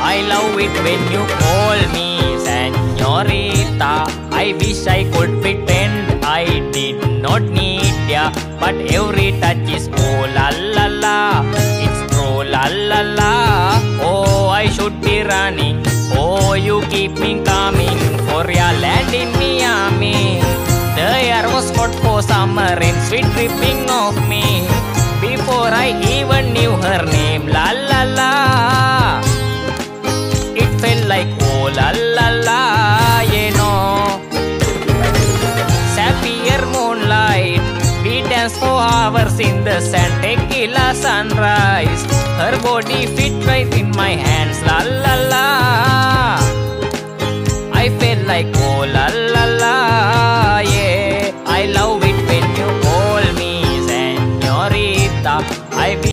I love it when you call me señorita. I wish I could pretend I did not need ya, but every touch is oh la la la, it's oh la la la. Oh, I should be running. Oh, you keep me coming for your land in Miami. The air was hot for summer and sweet dripping off me. Before I even knew her name, la la la. It felt like oh la la la, you know. Sapphire moonlight, we danced for hours in the sand. Tequila sunrise, her body fit right in my hands, la la la.